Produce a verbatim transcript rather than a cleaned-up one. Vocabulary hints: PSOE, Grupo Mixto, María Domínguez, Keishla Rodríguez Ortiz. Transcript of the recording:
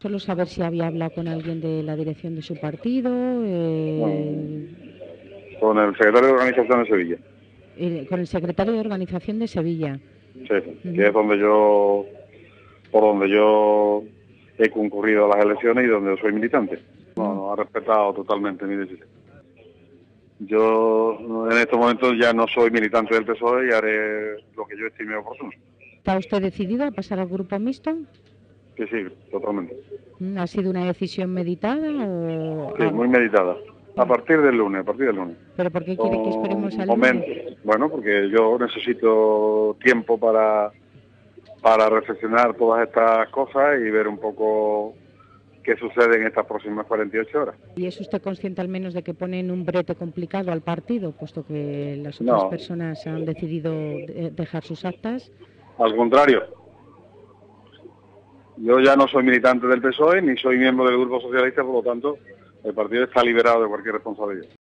Solo saber si había hablado con alguien de la dirección de su partido. Eh... Con el secretario de Organización de Sevilla. Eh, con el secretario de Organización de Sevilla. Sí, uh-huh. Que es donde yo, por donde yo he concurrido a las elecciones y donde soy militante. No, no ha respetado totalmente mi decisión. Yo en estos momentos ya no soy militante del P S O E y haré lo que yo estime oportuno. ¿Está usted decidido a pasar al Grupo Mixto? Sí, sí, totalmente. ¿Ha sido una decisión meditada o...? Sí, muy meditada. A partir del lunes, a partir del lunes. ¿Pero por qué quiere o, que esperemos al momento. lunes? Bueno, porque yo necesito tiempo para, para reflexionar todas estas cosas y ver un poco qué sucede en estas próximas cuarenta y ocho horas. ¿Y es usted consciente al menos de que ponen un brete complicado al partido, puesto que las otras no. personas han decidido dejar sus actas? Al contrario. Yo ya no soy militante del P S O E ni soy miembro del Grupo Socialista, por lo tanto, el partido está liberado de cualquier responsabilidad.